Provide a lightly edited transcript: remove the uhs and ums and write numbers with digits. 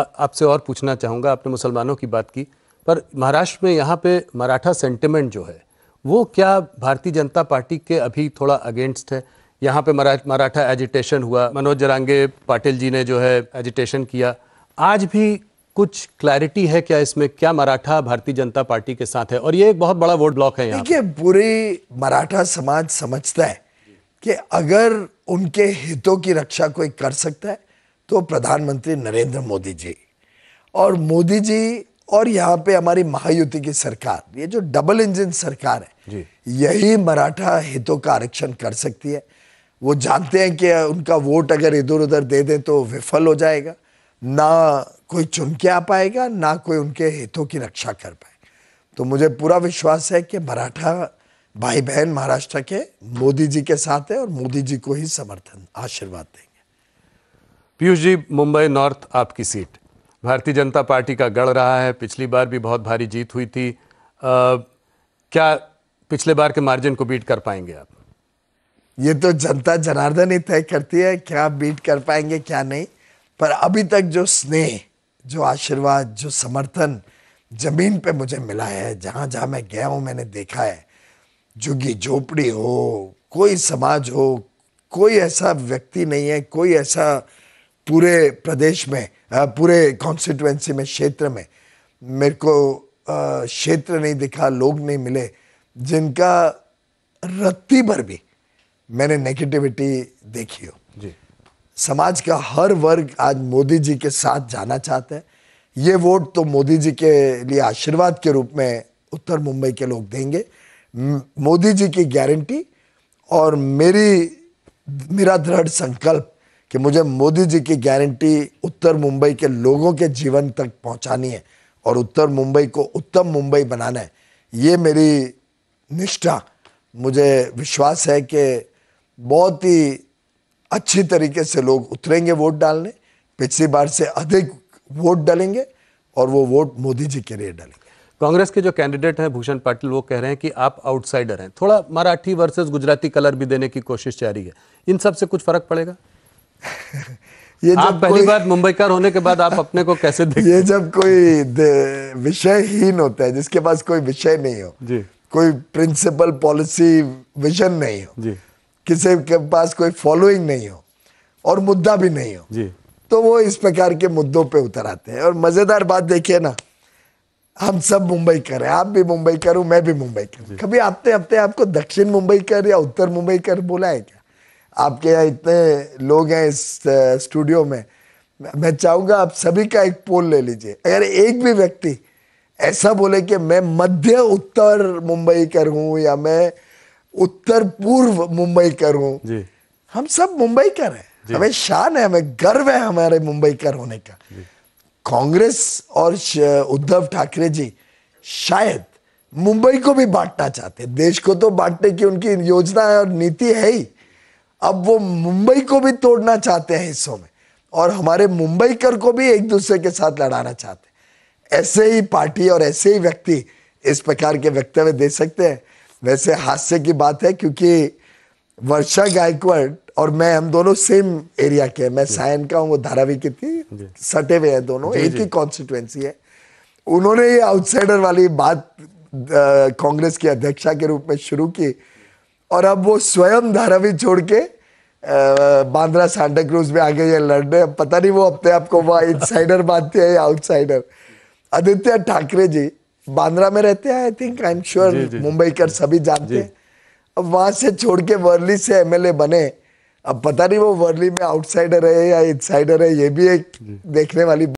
आपसे और पूछना चाहूँगा, आपने मुसलमानों की बात की, पर महाराष्ट्र में यहाँ पे मराठा सेंटिमेंट जो है वो क्या भारतीय जनता पार्टी के अभी थोड़ा अगेंस्ट है? यहाँ पे मराठा एजिटेशन हुआ, मनोज जरांगे पाटिल जी ने जो है एजिटेशन किया, आज भी कुछ क्लैरिटी है क्या इसमें? क्या मराठा भारतीय जनता पार्टी के साथ है और ये एक बहुत बड़ा वोट ब्लॉक है? यहाँ देखिए, पूरे मराठा समाज समझता है कि अगर उनके हितों की रक्षा कोई कर सकता है तो प्रधानमंत्री नरेंद्र मोदी जी, और मोदी जी और यहाँ पे हमारी महायुति की सरकार, ये जो डबल इंजन सरकार है, यही मराठा हितों का आरक्षण कर सकती है। वो जानते हैं कि उनका वोट अगर इधर उधर दे दें तो विफल हो जाएगा, ना कोई चुन के आ पाएगा, ना कोई उनके हितों की रक्षा कर पाए। तो मुझे पूरा विश्वास है कि मराठा भाई बहन महाराष्ट्र के मोदी जी के साथ है और मोदी जी को ही समर्थन आशीर्वाद देंगे। पीयूष जी, मुंबई नॉर्थ आपकी सीट भारतीय जनता पार्टी का गढ़ रहा है, पिछली बार भी बहुत भारी जीत हुई थी, क्या पिछले बार के मार्जिन को बीट कर पाएंगे आप? ये तो जनता जनार्दन ही तय करती है क्या बीट कर पाएंगे क्या नहीं, पर अभी तक जो स्नेह, जो आशीर्वाद, जो समर्थन जमीन पे मुझे मिला है, जहाँ जहाँ मैं गया हूँ मैंने देखा है, झुग्गी झोपड़ी हो, कोई समाज हो, कोई ऐसा व्यक्ति नहीं है, कोई ऐसा पूरे प्रदेश में, पूरे कॉन्स्टिट्यूएंसी में, क्षेत्र में मेरे को क्षेत्र नहीं दिखा, लोग नहीं मिले जिनका रत्ती भर भी मैंने नेगेटिविटी देखी हो जी। समाज का हर वर्ग आज मोदी जी के साथ जाना चाहता है। ये वोट तो मोदी जी के लिए आशीर्वाद के रूप में उत्तर मुंबई के लोग देंगे, मोदी जी की गारंटी और मेरा दृढ़ संकल्प कि मुझे मोदी जी की गारंटी उत्तर मुंबई के लोगों के जीवन तक पहुंचानी है और उत्तर मुंबई को उत्तम मुंबई बनाना है। ये मेरी निष्ठा, मुझे विश्वास है कि बहुत ही अच्छी तरीके से लोग उतरेंगे वोट डालने, पिछली बार से अधिक वोट डालेंगे और वो वोट मोदी जी के लिए डालेंगे। कांग्रेस के जो कैंडिडेट हैं भूषण पाटिल, वो कह रहे हैं कि आप आउटसाइडर हैं, थोड़ा मराठी वर्सेस गुजराती कलर भी देने की कोशिश जारी है, इन सब से कुछ फर्क पड़ेगा? ये आप पहली बार मुंबईकार होने के बाद आप अपने को कैसे देखते हैं? ये जब कोई विषयहीन होता है, जिसके पास कोई विषय नहीं हो जी, कोई प्रिंसिपल, पॉलिसी, विजन नहीं हो जी, किसी के पास कोई फॉलोइंग नहीं हो और मुद्दा भी नहीं हो जी, तो वो इस प्रकार के मुद्दों पे उतर आते हैं। और मजेदार बात देखिए ना, हम सब मुंबईकर हैं, आप भी मुंबईकर हो, मैं भी मुंबईकर। कभी आपने अपने आपको दक्षिण मुंबईकर या उत्तर मुंबईकर बोला है क्या? आपके यहाँ इतने लोग हैं इस स्टूडियो में, मैं चाहूँगा आप सभी का एक पोल ले लीजिए, अगर एक भी व्यक्ति ऐसा बोले कि मैं मध्य उत्तर मुंबई कर हूँ या मैं उत्तर पूर्व मुंबई कर हूँ, हम सब मुंबई कर हैं, हमें शान है, हमें गर्व है हमारे मुंबई कर होने का। कांग्रेस और उद्धव ठाकरे जी शायद मुंबई को भी बांटना चाहते हैं, देश को तो बांटने की उनकी योजना है और नीति है ही, अब वो मुंबई को भी तोड़ना चाहते हैं हिस्सों में और हमारे मुंबईकर को भी एक दूसरे के साथ लड़ाना चाहते हैं। ऐसे ही पार्टी और ऐसे ही व्यक्ति इस प्रकार के वक्तव्य दे सकते हैं। वैसे हास्य की बात है क्योंकि वर्षा गायकवाड और मैं, हम दोनों सेम एरिया के हैं, मैं सायन का हूँ, वो धारावी की थी, सटे हुए हैं दोनों, एक ही कॉन्स्टिट्यूएंसी है। उन्होंने ये आउटसाइडर वाली बात कांग्रेस की अध्यक्षा के रूप में शुरू की और अब वो स्वयं धारावी छोड़ के बांद्रा सांता क्रूज में आ गए हैं लड़ने। पता नहीं वो अपने आप को वहाँ इनसाइडर मानते हैं या आउटसाइडर। आदित्य ठाकरे जी बांद्रा में रहते हैं, I think, I am sure Mumbai कर सभी जानते हैं। अब वहाँ से छोड़ के वर्ली से एमएलए बने, अब पता नहीं वो वर्ली में आउटसाइडर है या इनसाइडर है, ये भी एक देखने वाली